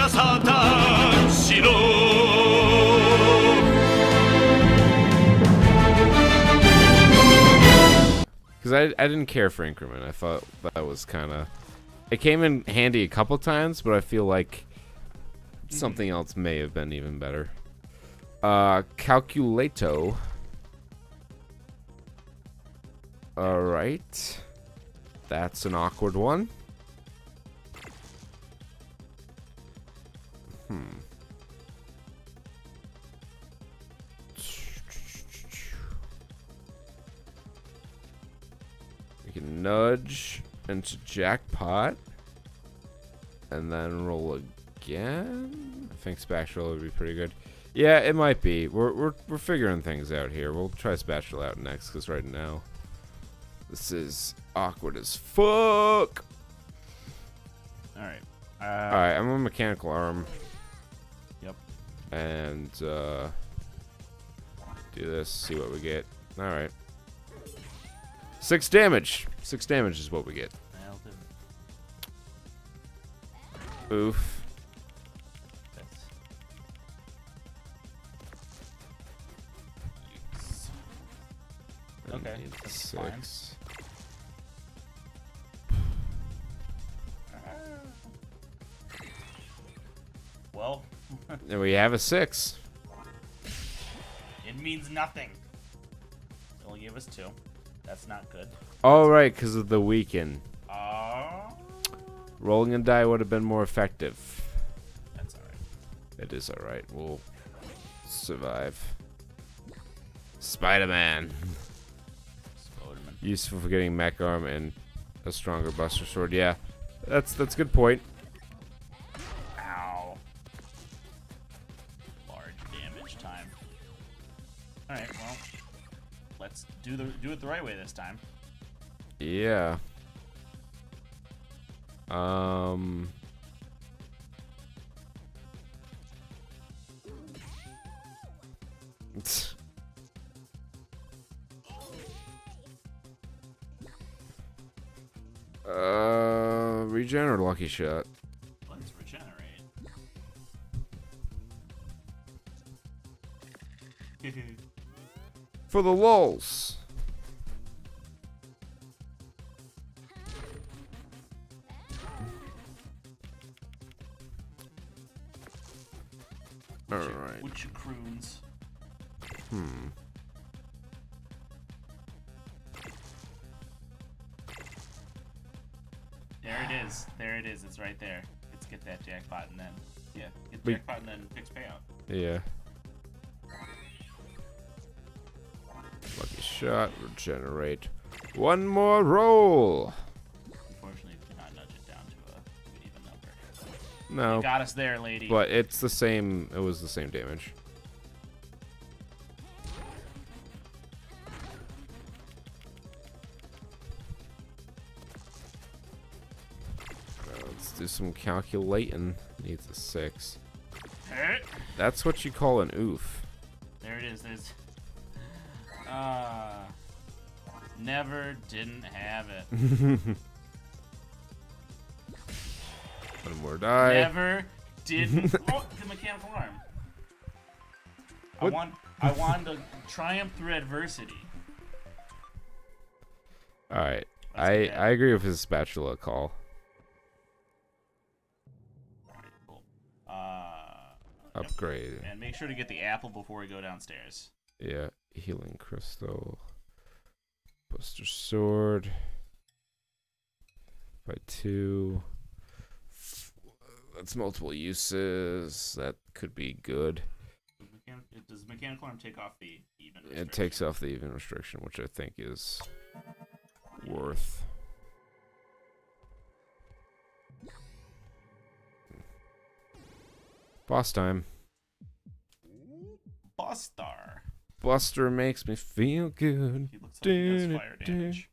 がSaturn Studs. Because I didn't care for increment. I thought that was kind of... It came in handy a couple times, but I feel like something else may have been even better. Calculato. Alright. That's an awkward one. We can nudge into jackpot and then roll again. I think spatula would be pretty good. Yeah, it might be. We're figuring things out here. We'll try spatula out next because right now this is awkward as fuck. Alright. Alright, I'm on mechanical arm. Yep. And do this, see what we get. Alright. 6 damage. 6 damage is what we get. Oof. Okay. That's fine. Well. And we have a 6. It means nothing. It'll give us 2. That's not good. Oh, right, because of the weaken. Rolling a die would have been more effective. That's alright. It is alright. We'll survive. Spider-Man. Useful for getting mech arm and a stronger buster sword. Yeah, that's a good point. Ow. Large damage time. Alright, well. Let's do it the right way this time. Yeah. Regen or lucky shot? Let's regenerate. For the lulz. All right. What's your croons? There it is. There it is. It's right there. Let's get that jackpot and then, yeah, get the jackpot and then fix payout. Yeah. Shot, regenerate. One more roll. Unfortunately, you cannot nudge it down to an even number. No. You got us there, lady. But it's the same. It was the same damage. Let's do some calculating. Needs a 6. That's what you call an oof. There it is. There's. Never didn't have it. One more die. Never didn't. Oh, the mechanical arm. What? I want to triumph through adversity. All right, I agree with his spatula call. All right, cool. Upgrade. And make sure to get the apple before we go downstairs. Yeah. Healing crystal, buster sword by 2. That's multiple uses. That could be good. Does mechanical arm take off the even restriction? It takes off the even restriction, which I think is worth. Boss time. Boss star. Buster makes me feel good. He looks like he does fire damage.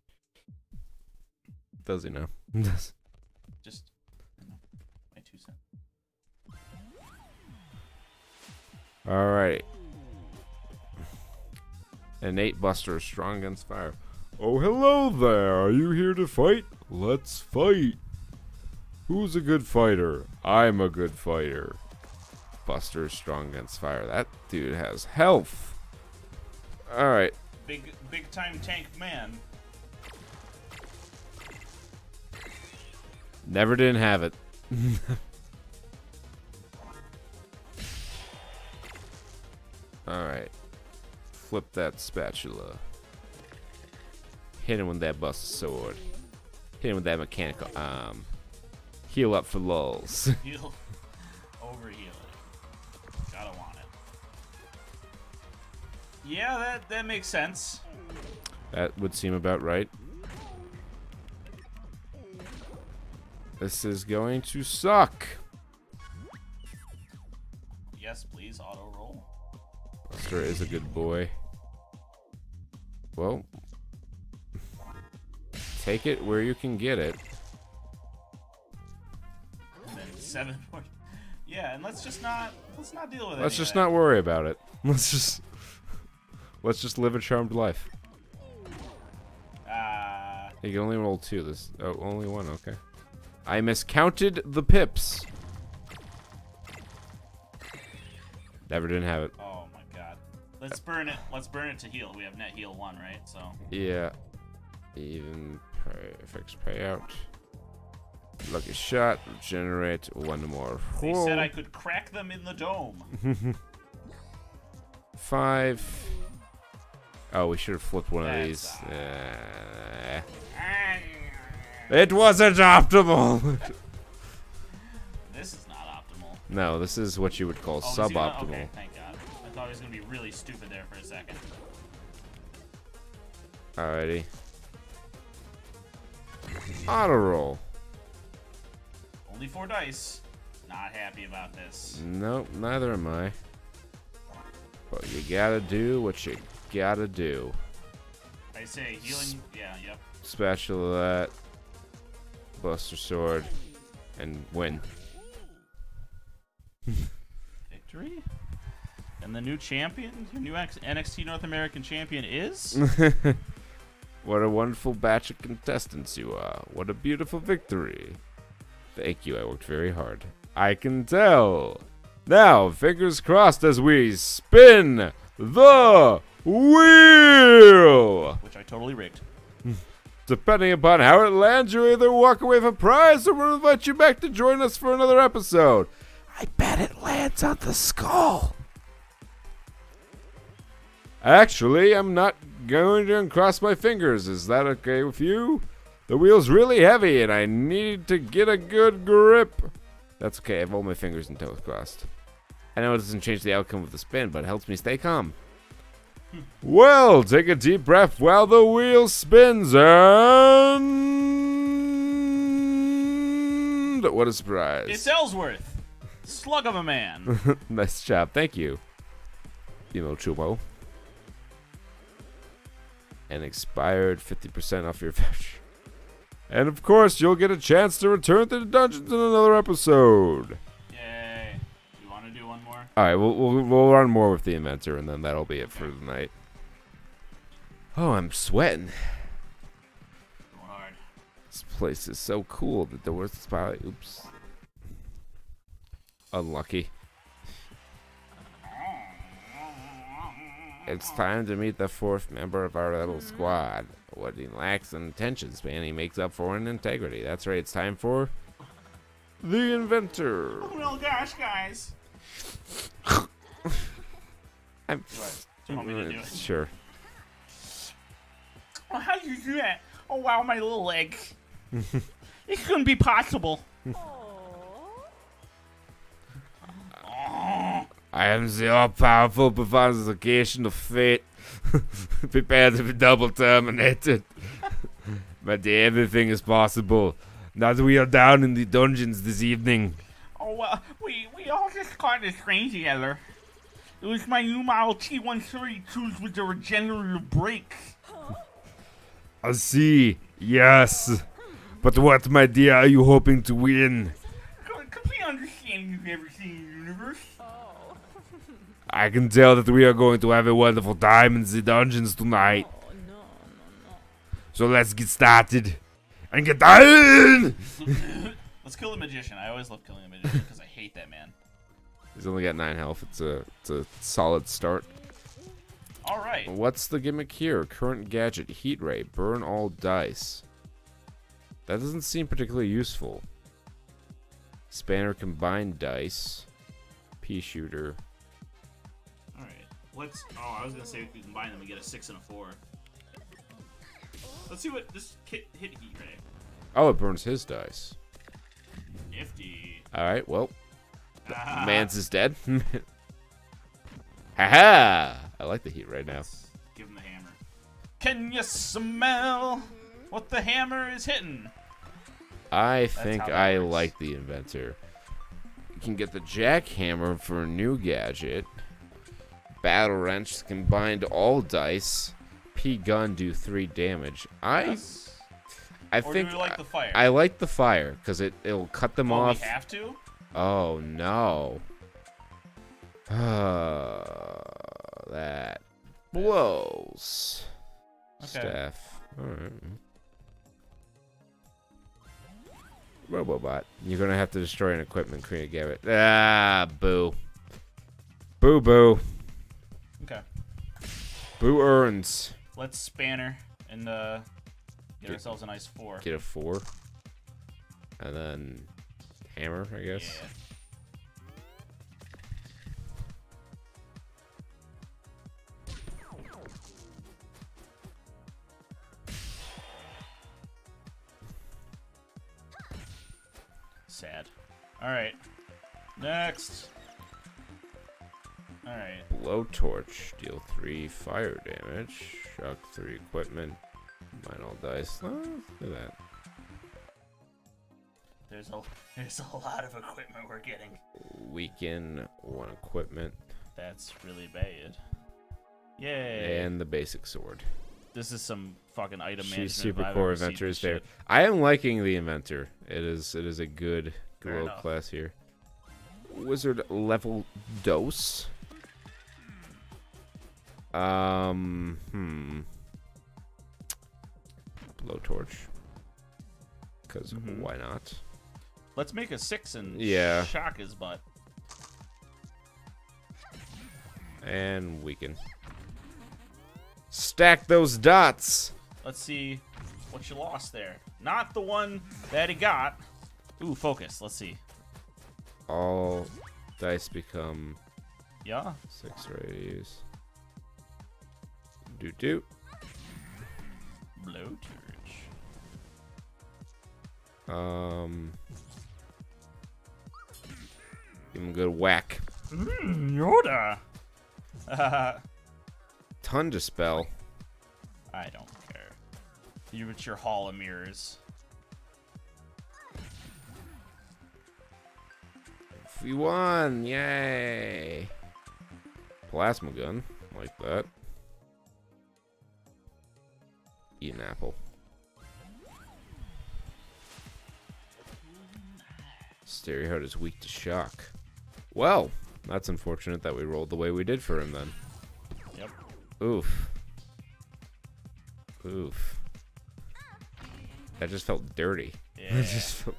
Does he now? Just my 2 cents. Alright. Innate Buster, strong against fire. Oh, hello there. Are you here to fight? Let's fight. Who's a good fighter? I'm a good fighter. Buster is strong against fire. That dude has health. Alright. Big time tank man. Never didn't have it. Alright. Flip that spatula. Hit him with that busted sword. Hit him with that mechanical arm. Heal up for lulz. Heal. Overheal it. Gotta want it. Yeah, that makes sense. That would seem about right. This is going to suck. Yes, please, auto roll. Buster is a good boy. Well, take it where you can get it. And then 7 points. Yeah, and let's not deal with it. Let's just not worry about it. Let's just live a charmed life. You can only roll two. This only one. Okay. I miscounted the pips. Never didn't have it. Oh my god. Let's burn it. Let's burn it to heal. We have net heal 1, right? So. Yeah. Even fixed payout. Lucky shot. Generate 1 more. They said I could crack them in the dome. 5. Oh, we should have flipped one of these. It wasn't optimal. This is not optimal. No, this is what you would call suboptimal. Okay, thank God. I thought he was gonna be really stupid there for a second. Alrighty. Auto roll. Only 4 dice. Not happy about this. Nope, neither am I. But you gotta do what you gotta do. I say healing. Yeah. Yep. Spatula that. Buster sword and win. Victory? And the new champion, the new NXT North American champion is? What a wonderful batch of contestants you are. What a beautiful victory. Thank you, I worked very hard. I can tell. Now, fingers crossed as we spin the wheel! Which I totally rigged. Depending upon how it lands, you either walk away with a prize or we'll invite you back to join us for another episode. I bet it lands on the skull. Actually, I'm not going to cross my fingers. Is that okay with you? The wheel's really heavy and I need to get a good grip. That's okay, I have all my fingers and toes crossed. I know it doesn't change the outcome of the spin, but it helps me stay calm. Well, take a deep breath while the wheel spins and... What a surprise. It's Ellsworth. Slug of a man. Nice job. Thank you. You know, Chumo. And expired 50% off your voucher. And of course, you'll get a chance to return to the dungeons in another episode. Alright, we'll run more with the inventor, and then that'll be it for the night. Oh, I'm sweating. Hard. This place is so cool that there was the spotlight. Oops. Unlucky. It's time to meet the 4th member of our little squad. What he lacks in attention span, he makes up for in integrity. That's right, it's time for... The Inventor. Oh, no, gosh, guys. I'm do sure. Well, how do you do that? Oh wow, my little leg. It couldn't be possible. I am the all-powerful personification of fate. Prepare to be double terminated. My dear, everything is possible. Now that we are down in the dungeons this evening. Oh well, we all just caught this train together. It was my new model T132s with the regenerative brakes. I see, yes. But what, my dear, are you hoping to win? Could we understand you've never seen the universe? Oh. I can tell that we are going to have a wonderful time in the dungeons tonight. Oh, no. So let's get started and get down. Let's kill the magician. I always love killing the magician because I hate that man. He's only got 9 health. It's a solid start. All right. What's the gimmick here? Current gadget, heat ray, burn all dice. That doesn't seem particularly useful. Spanner, combined dice, pea shooter. All right. Let's. Oh, I was gonna say if we combine them, we get a 6 and a 4. Let's see what this kit hit heat ray. Oh, it burns his dice. Nifty. All right. Well, Mans is dead. Haha! I like the heat right now. Let's give him the hammer. Can you smell what the hammer is hitting? I like the inventor. You can get the jackhammer for a new gadget. Battle wrench, combined all dice. P gun, do 3 damage. I think do we like the fire? I like the fire because it'll cut them off. We have to? Oh no. That blows. Okay. Staff. Alright. Robobot. You're gonna have to destroy an equipment creator gadget. Ah, boo. Boo boo. Okay. Boo earns. Let's spanner and get ourselves a nice 4. Get a 4. And then hammer, I guess. Yeah. Sad. Alright. Next. Alright. Blowtorch. Deal 3 fire damage. Shock 3 equipment. Mine all dice. Oh, look at that. There's a lot of equipment we're getting. Weaken 1 equipment. That's really bad. Yay. And the basic sword. This is some fucking item management. She's super core inventor's favorite. I am liking the inventor. It is a good glow class here. Wizard level dose. Blowtorch. Because why not? Let's make a 6 and shock his butt. And weaken. Stack those dots. Let's see what you lost there. Not the one that he got. Ooh, focus. Let's see. All dice become 6 rays. Doo doo. Blowtorch. Give him a good whack. Yoda. Ton to spell. I don't care. It's your hall of mirrors. We won! Yay! Plasma gun, like that. Eat an apple. Stereohead is weak to shock. Well, that's unfortunate that we rolled the way we did for him then. Oof. Oof. That just felt dirty. Yeah. That just felt...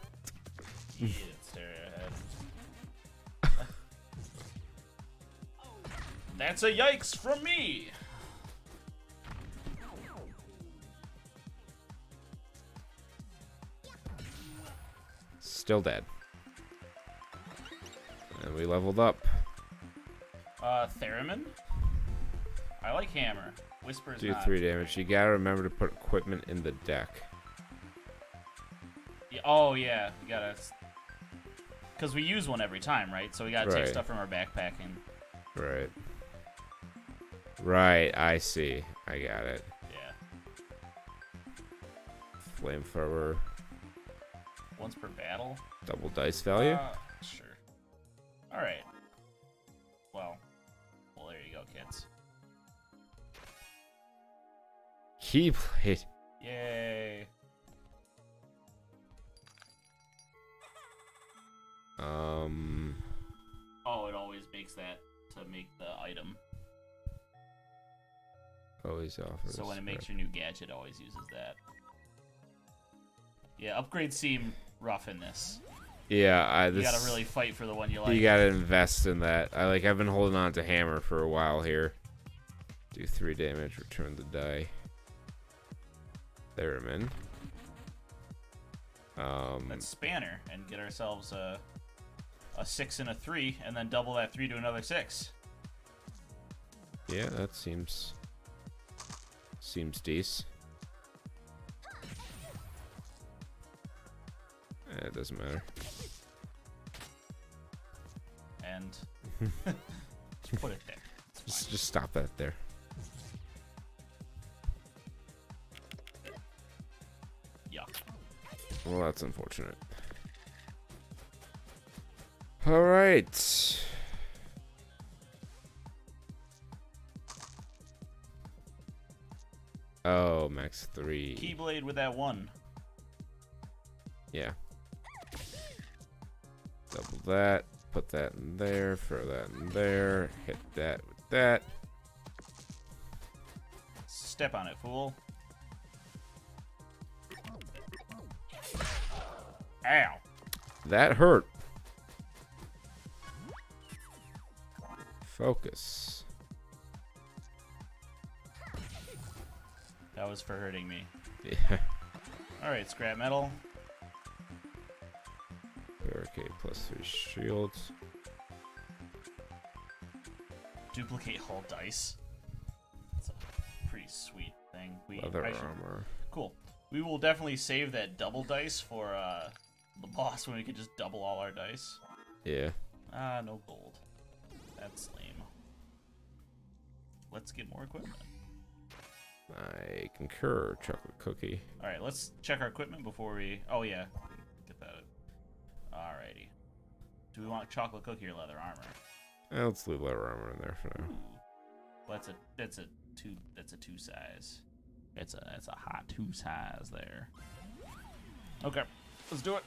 yeah, it's That's a yikes from me! Still dead. And we leveled up. Theremin? I like hammer. Whispers. Do 3 damage. You gotta remember to put equipment in the deck. Yeah, oh yeah, you gotta. Because we use one every time, right? So we gotta take stuff from our backpack and. Right. Right. I see. I got it. Yeah. Flamethrower. Once per battle. Double dice value. Sure. All right. Well, there you go, kids. Keyblade. Yay. Oh, it always makes that to make the item. Always offers. So when it makes your new gadget, it always uses that. Yeah, upgrades seem rough in this. Yeah, you gotta really fight for the one you like. You gotta invest in that. I've been holding on to hammer for a while here. Do 3 damage, return the die. Theremin. That's spanner, and get ourselves a 6 and a 3, and then double that 3 to another 6. Yeah, that seems decent. It doesn't matter. And just put it there. Just stop that there. Yuck. Well, that's unfortunate. All right. Oh, max 3. Keyblade with that 1. Yeah. Double that, put that in there, throw that in there, hit that with that. Step on it, fool. Ow. That hurt. Focus. That was for hurting me. Yeah. Alright, scrap metal. Barricade plus 3 shields. Duplicate hull dice. That's a pretty sweet thing. Leather armor. Cool. We will definitely save that double dice for the boss when we can just double all our dice. Yeah. Ah, no gold. That's lame. Let's get more equipment. I concur, chocolate cookie. Alright, let's check our equipment before we... Oh, yeah. Get that. Alrighty. Do we want chocolate cookie or leather armor? Let's leave leather armor in there for now. Well, that's a two size. That's a hot 2 size there. Okay, let's do it.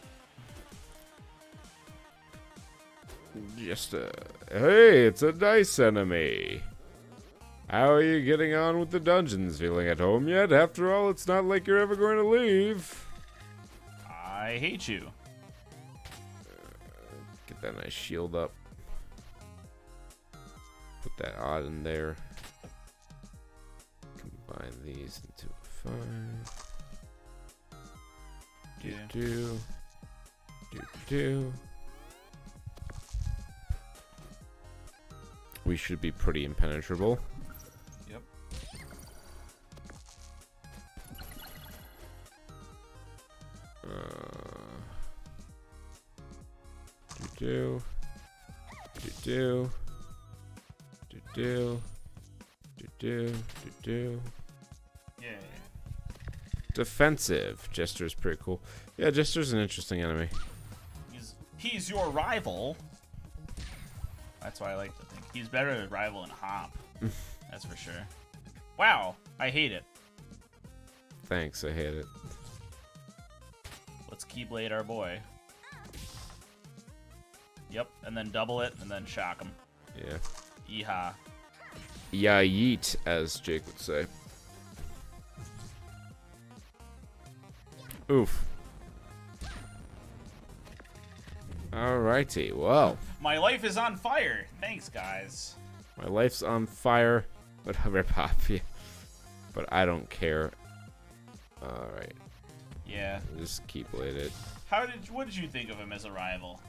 Hey, it's a dice enemy. How are you getting on with the dungeons? Feeling at home yet? After all, it's not like you're ever going to leave. I hate you. Get that nice shield up. Put that odd in there. Combine these into 5. We should be pretty impenetrable. Yep. Yeah. Defensive. Jester's pretty cool. Yeah, Jester's an interesting enemy. He's your rival. That's why I like to think he's better at rival and hop. That's for sure. Wow, I hate it. Thanks, I hate it. Let's keyblade our boy. Yep, and then double it, and then shock him. Yeah. Yeehaw. Yeah, yeet, as Jake would say. Oof. Alrighty, well. My life is on fire. Thanks, guys. My life's on fire. Whatever, Poppy. But I don't care. Alright. Yeah. Just keyblade it. What did you think of him as a rival?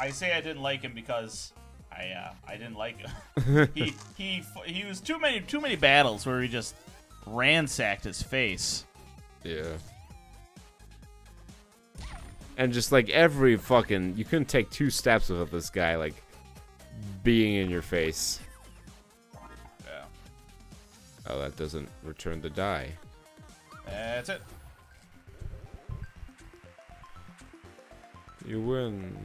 I say I didn't like him because I didn't like him. he was too many battles where we just ransacked his face. Yeah. And just like every fucking, you couldn't take 2 steps without this guy like being in your face. Yeah. Oh, that doesn't return the die. That's it. You win.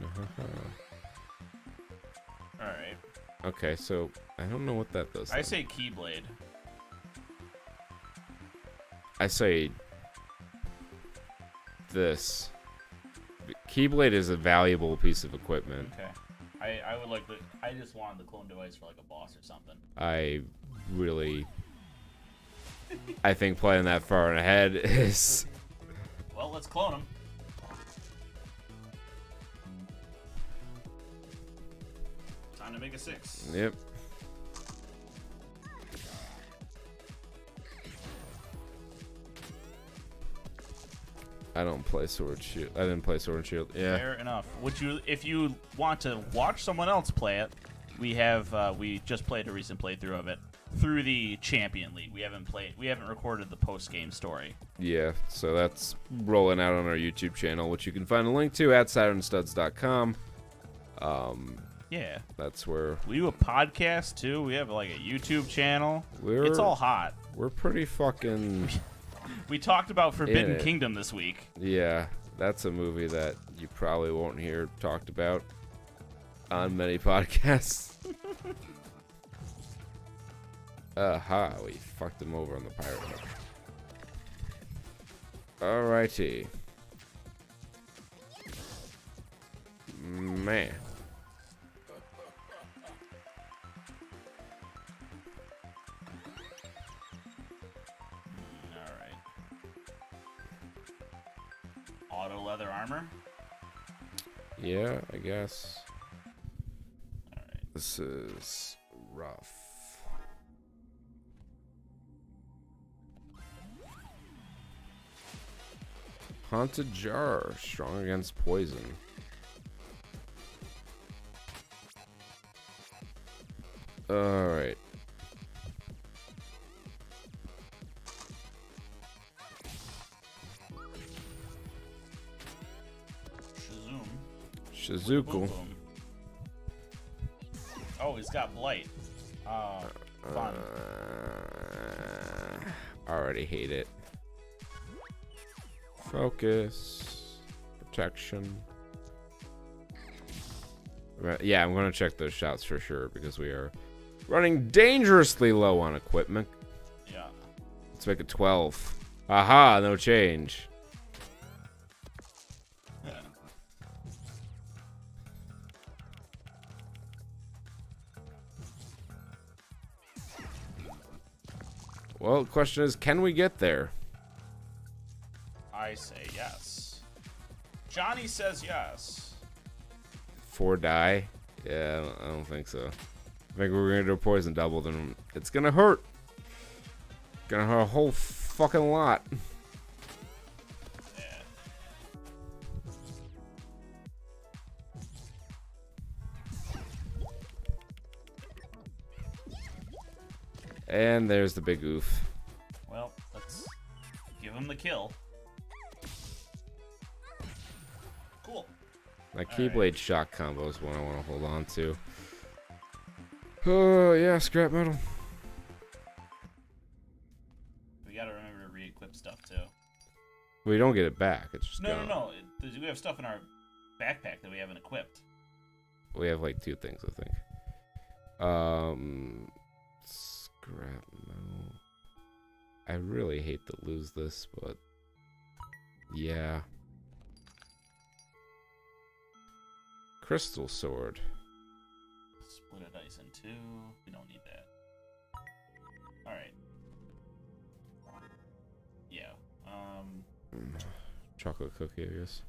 Alright. Okay, so I don't know what that does. I say keyblade. I say this. Keyblade is a valuable piece of equipment. Okay. I would like the... I just wanted the clone device for like a boss or something. I really... I think playing that far ahead is... Well, let's clone him. Time to make a 6. Yep. I don't play Sword Shield. I didn't play Sword and Shield. Yeah. Fair enough. Would you, if you want to watch someone else play it, we have we just played a recent playthrough of it through the Champion League. We haven't recorded the post game story. Yeah, so that's rolling out on our YouTube channel, which you can find a link to at SaturnStuds.com. Yeah, that's where we do a podcast too. We have like a YouTube channel. It's all hot. We're pretty fucking. We talked about Forbidden Kingdom this week. Yeah, that's a movie that you probably won't hear talked about on many podcasts. Aha, we fucked him over on the pirate hub. Alrighty. Man. Auto leather armor? Yeah, I guess. All right. This is rough. Haunted jar, strong against poison. All right. Shizuku. Boom, boom. Oh, he's got blight. Fun. Already hate it. Focus. Protection. Yeah, I'm going to check those shots for sure because we are running dangerously low on equipment. Yeah. Let's make it 12. Aha, no change. Well, the question is, can we get there? I say yes. Johnny says yes. 4 die? Yeah, I don't think so. I think we're going to do a poison double, then it's going to hurt. Going to hurt a whole fucking lot. And there's the big oof. Well, let's give him the kill. Cool. My Keyblade shot combo is one I want to hold on to. Oh, yeah, scrap metal. We gotta remember to re-equip stuff, too. We don't get it back. It's just No, no, no. We have stuff in our backpack that we haven't equipped. We have, like, 2 things, I think. Crap, no. I really hate to lose this, but yeah. Crystal sword. Split a dice in 2. We don't need that. Alright. Yeah. Chocolate cookie, I guess.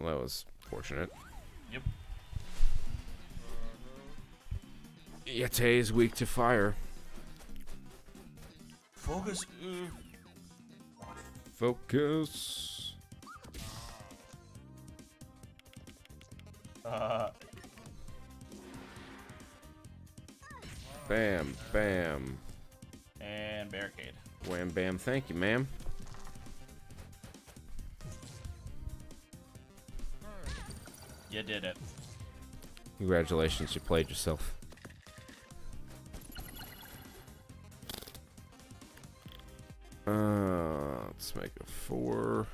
Well, that was fortunate. Yep. Yete is weak to fire. Focus. Focus. Bam, bam. And barricade. Wham, bam. Thank you, ma'am. You did it. Congratulations, you played yourself. Let's make a 4.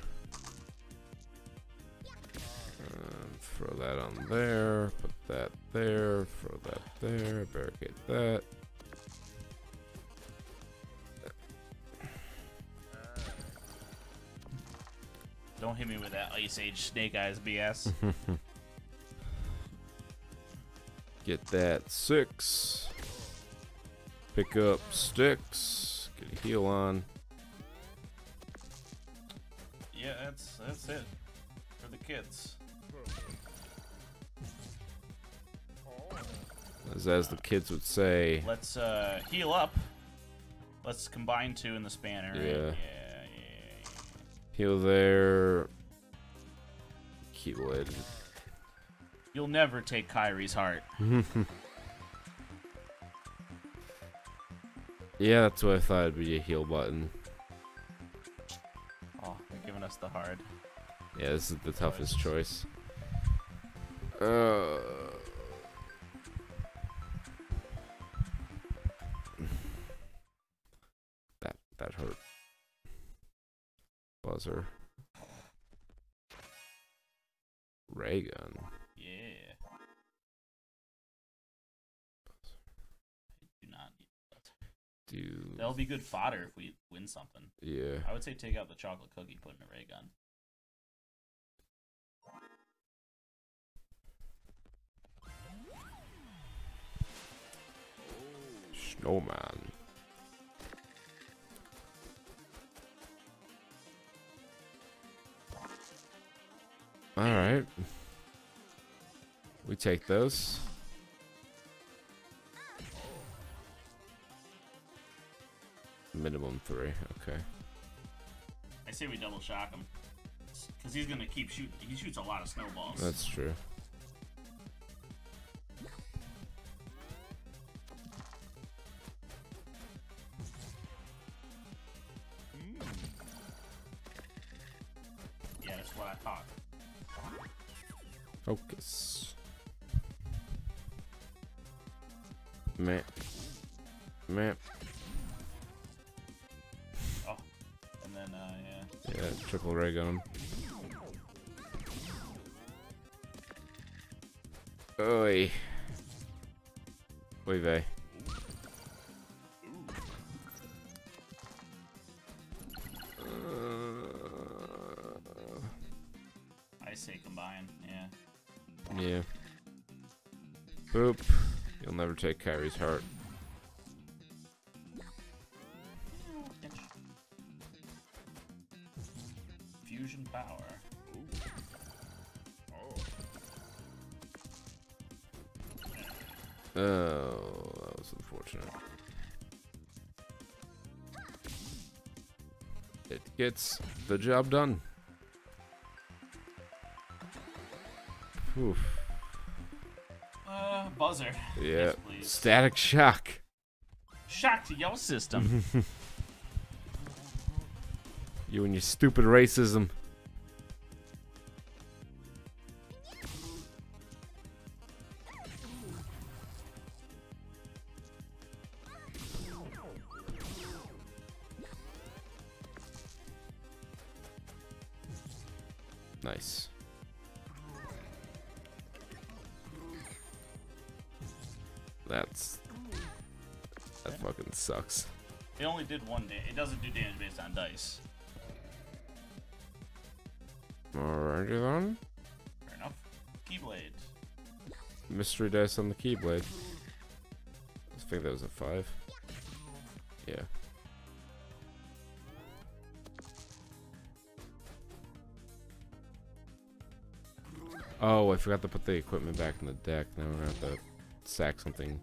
Throw that on there. Put that there. Throw that there. Barricade that. Don't hit me with that Ice Age Snake Eyes BS. Get that 6. Pick up sticks. Get a heal on. Yeah, that's it. For the kids. As the kids would say. Let's heal up. Let's combine two in the spanner. Yeah. Yeah. Heal there. Keyblade. You'll never take Kyrie's heart. Yeah, that's what I thought it'd be, a heal button. Oh, they're giving us the hard. Yeah, this is the toughest choice. That hurt. Buzzer. Ray gun. Yeah. I do not need that. That'll be good fodder if we win something. Yeah. I would say take out the chocolate cookie, put in a ray gun. Snowman. All right, we take those. Minimum 3, okay. I say we double shock him, cause he's gonna keep shooting. He shoots a lot of snowballs. That's true. Yeah, that's what I thought. Focus. Meh. Meh. Oh, and then, yeah. Yeah, triple ray gun. Oi. Oy vey. I say combine, yeah. Yeah. Boop. You'll never take Kyrie's heart. Fusion power. Oh, that was unfortunate. It gets the job done. Oof. Buzzer. Yeah. Yes, static shock. Shock to your system. You and your stupid racism. Nice. That fucking sucks. It only did 1 damage. It doesn't do damage based on dice. Alrighty then. Fair enough. Keyblade. Mystery dice on the keyblade. I think that was a 5. Yeah. Oh, I forgot to put the equipment back in the deck. Now we're gonna have to sack something.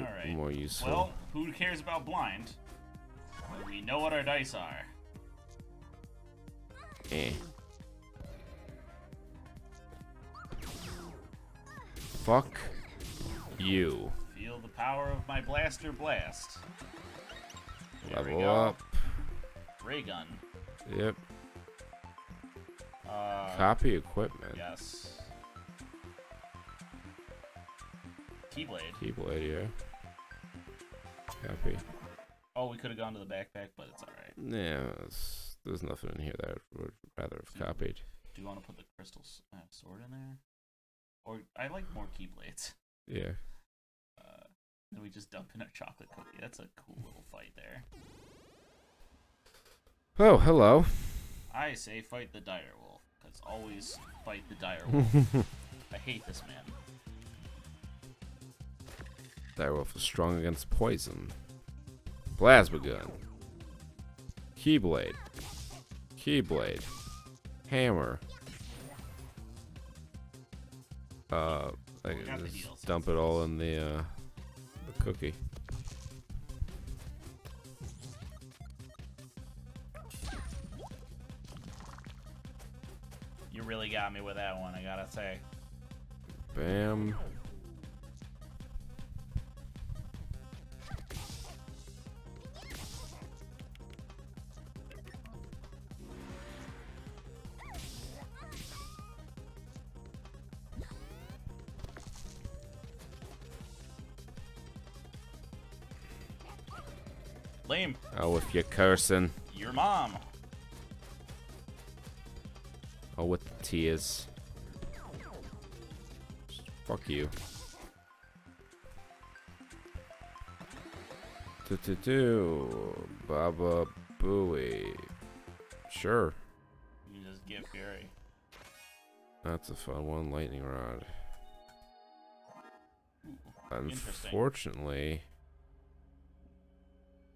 All right. More useful. Well, who cares about blind? Well, we know what our dice are. Eh. Fuck you. Feel the power of my blaster blast. Level up. Ray gun. Yep. Copy equipment. Yes. Keyblade. Keyblade, yeah. Copy. Oh, we could have gone to the backpack, but it's alright. Yeah, there's nothing in here that I would rather have copied. Do you want to put the crystal sword in there? Or, I like more keyblades. Yeah. Then we just dump in our chocolate cookie. That's a cool little fight there. Oh, hello. I say fight the dire wolf, because always fight the dire wolf. I hate this man. Direwolf is strong against poison. Plasma gun. Keyblade. Keyblade. Hammer. I can just dump it all in the cookie. You really got me with that one, I gotta say. Bam. Lame. Oh, if you're cursing. Your mom. Oh, with the tears. Fuck you. Do. Baba Booey. Sure. You just get fury. That's a fun one. Lightning rod. Unfortunately.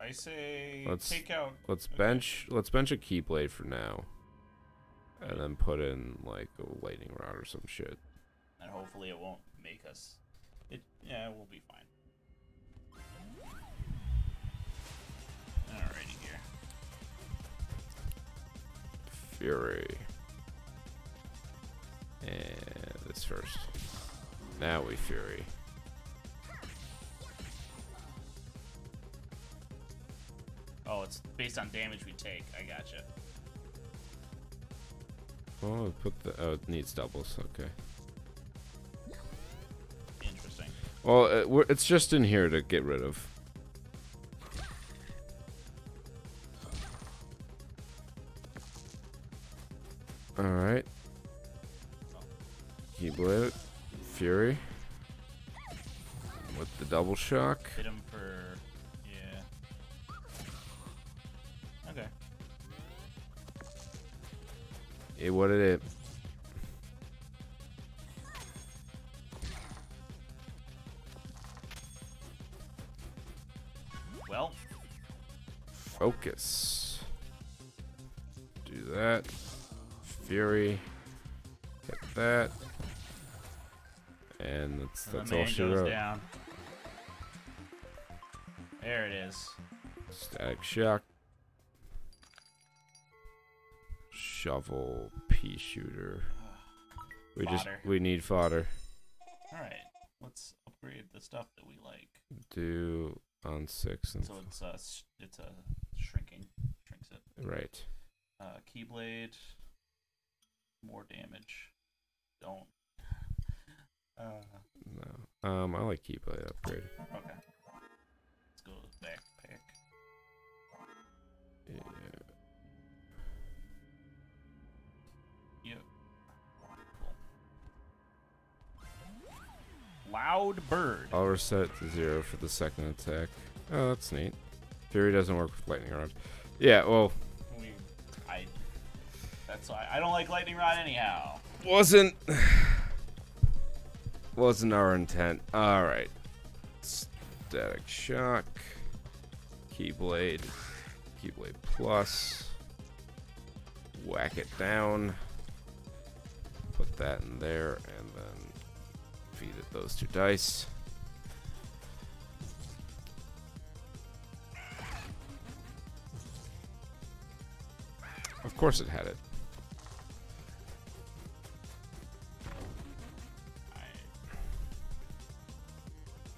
I say take out. Let's bench a keyblade for now, and then put in like a lightning rod or some shit. And hopefully it won't make us. Yeah, we'll be fine. Alrighty here. Fury. And this first. Now we fury. Oh, it's based on damage we take. I gotcha. Oh, put the. Oh, it needs doubles. Okay. Interesting. Well, it's just in here to get rid of. All right. Keyblade, fury, with the double shock. Hit him for. Hey, what it is. Well. Focus. Do that. Fury. Hit that. And that's all she wrote. Down. There it is. Static shock. Shovel, pea shooter. We need fodder. All right, let's upgrade the stuff that we like. Do on 6 and. So it's a shrinks it. Right. Keyblade. More damage. Don't. No. I like keyblade upgrade. Okay. Let's go to the backpack. Yeah. Loud bird. I'll reset to 0 for the second attack. Oh, that's neat. Fury doesn't work with lightning rod. Yeah, well. That's why I don't like lightning rod anyhow. Wasn't our intent. All right. Static shock. Keyblade. Keyblade plus. Whack it down. Put that in there and then. Defeated those two dice. Of course it had it.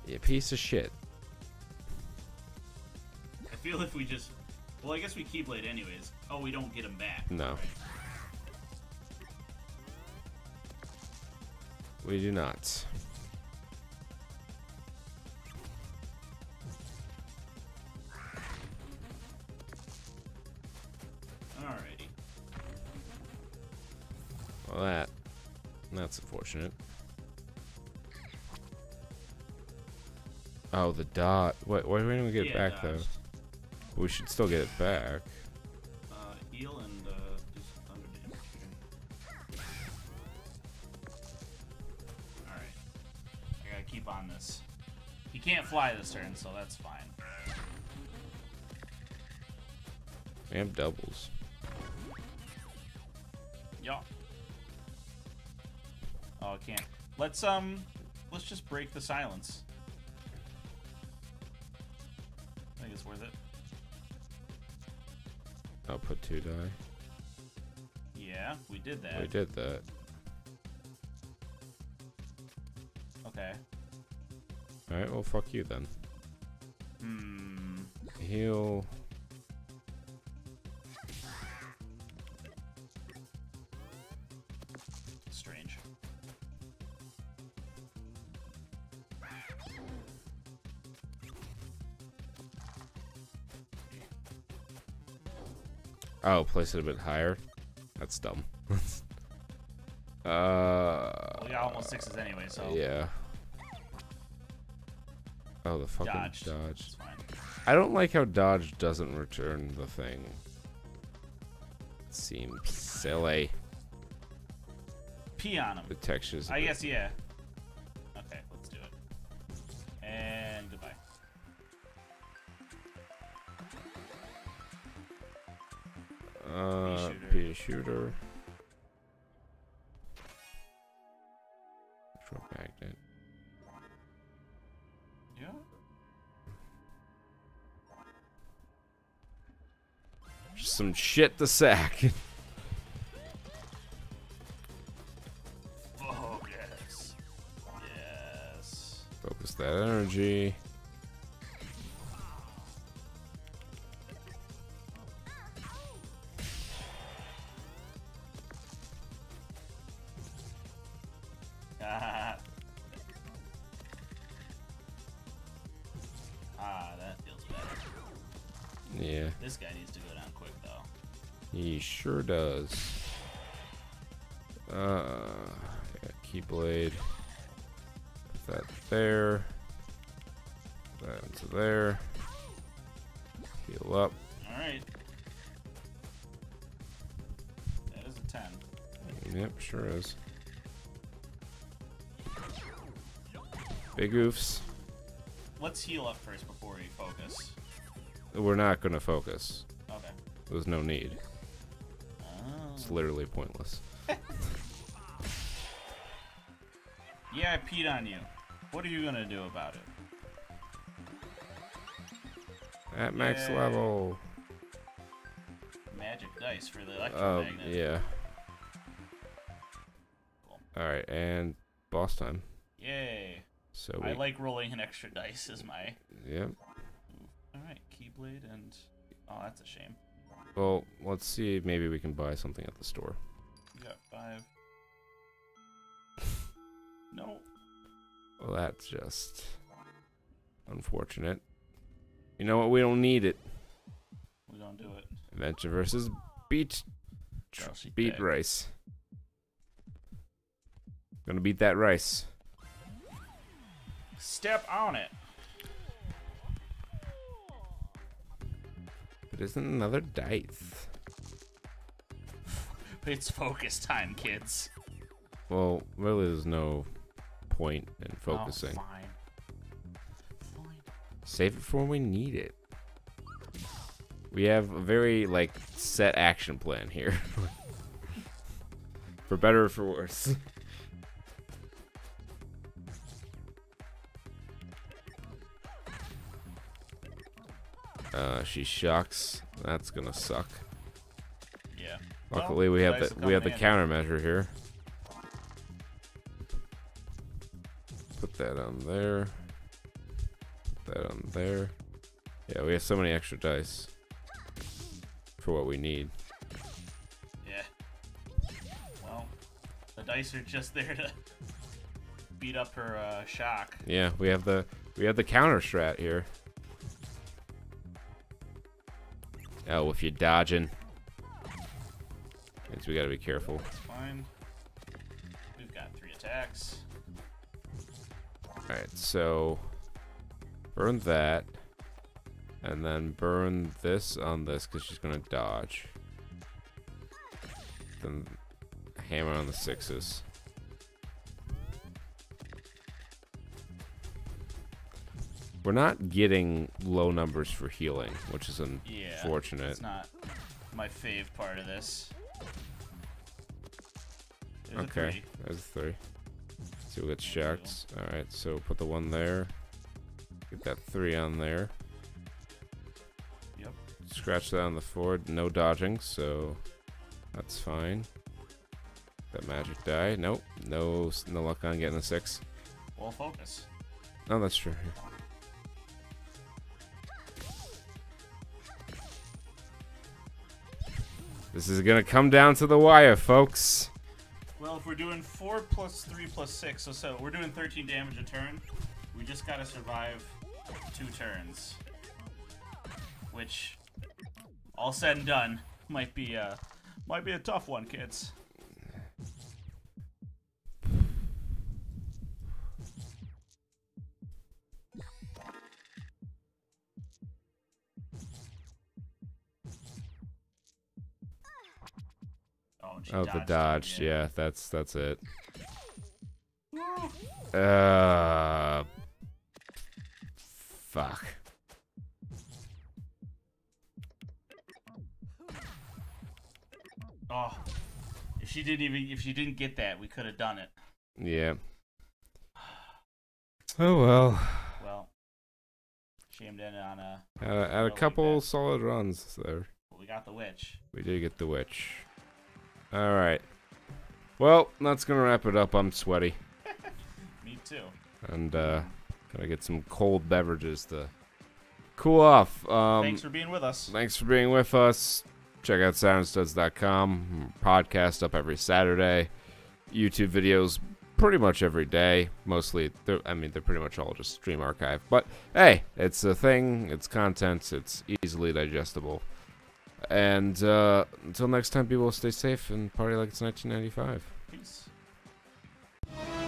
You piece of shit. I feel if we just... Well, I guess we keyblade anyways. Oh, we don't get him back. No. Right? We do not. Alrighty. Well, that's unfortunate. Oh, the dot. Wait, why didn't we get it back though? We should still get it back. Heal and do some thunder damage. Keep on this. He can't fly this turn, so that's fine. We have doubles. Yeah. Oh, I can't. Let's just break the silence. I think it's worth it. I'll put 2 die. Yeah, we did that. We did that. Okay. Alright, well, fuck you then. Hmm. Heal. Strange. Oh, place it a bit higher. That's dumb. Well, yeah, almost 6s anyway, so. Yeah. Oh, the fucking dodge. It's fine. I don't like how dodge doesn't return the thing. It seems silly. Pee on him. The texture's. I guess, yeah. Okay, let's do it. And goodbye. Pea shooter. Drop magnet. Yeah. Just some shit to sack. Oh yes. Yes. Focus that energy. Yeah. This guy needs to go down quick, though. He sure does. Yeah, Keyblade. Put that there. Put that into there. Heal up. Alright. That is a 10. Yep, sure is. Big oofs. Let's heal up first before we focus. We're not gonna focus. Okay. There's no need. Oh. It's literally pointless. Yeah, I peed on you. What are you gonna do about it? At max level. Magic dice for the electromagnet. Yeah. Cool. Alright, and boss time. Yay. So I like rolling an extra dice is my... Yep. Alright, Keyblade and... Oh, that's a shame. Well, let's see. Maybe we can buy something at the store. You got 5. No. Well, that's just... unfortunate. You know what? We don't need it. We don't do it. Adventure versus beat... beat rice. Gonna beat that rice. Step on it. But isn't another dice? It's focus time, kids. Well, really, there's no point in focusing. Oh, fine. Fine. Save it for when we need it. We have a very like set action plan here, for better or for worse. She shocks. That's gonna suck. Yeah. Luckily, well, we have the countermeasure here. Put that on there. Put that on there. Yeah, we have so many extra dice for what we need. Yeah. Well, the dice are just there to beat up her shock. Yeah, we have the counter strat here. Oh, if you're dodging, means we gotta be careful. That's fine. We've got 3 attacks. Alright, so burn that, and then burn this on this because she's gonna dodge. Then hammer on the 6s. We're not getting low numbers for healing, which is unfortunate. Yeah, it's not my fave part of this. There's okay, a three. There's a three. Let's see what gets shocked. Alright, so put the one there. Get that three on there. Yep. Scratch that on the forward. No dodging, so that's fine. That magic die. Nope. No luck on getting the six. Well, focus. Oh, that's true. This is gonna come down to the wire, folks. Well, if we're doing 4 plus 3 plus 6, so we're doing 13 damage a turn. We just gotta survive 2 turns, which, all said and done, might be a tough one, kids. Oh, the dodge. Yeah, that's it. Fuck. Oh, if she didn't get that, we could have done it. Yeah. Oh well. Well, shamed in on a. Had a couple like solid runs there. But we got the witch. We did get the witch. All right. Well, that's gonna wrap it up. I'm sweaty. Me too. And gotta get some cold beverages to cool off. Thanks for being with us. Thanks for being with us. Check out SaturnStuds.com. Podcast up every Saturday. YouTube videos pretty much every day. Mostly, I mean, they're pretty much all just stream archive. But hey, it's a thing. It's content. It's easily digestible. And until next time, people, stay safe and party like it's 1995. Peace.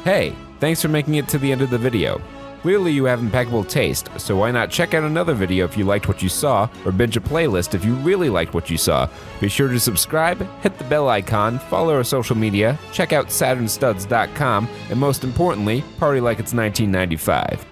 Hey, thanks for making it to the end of the video. Clearly you have impeccable taste, so why not check out another video if you liked what you saw, or binge a playlist if you really liked what you saw. Be sure to subscribe, hit the bell icon, follow our social media, check out SaturnStuds.com, and most importantly, party like it's 1995.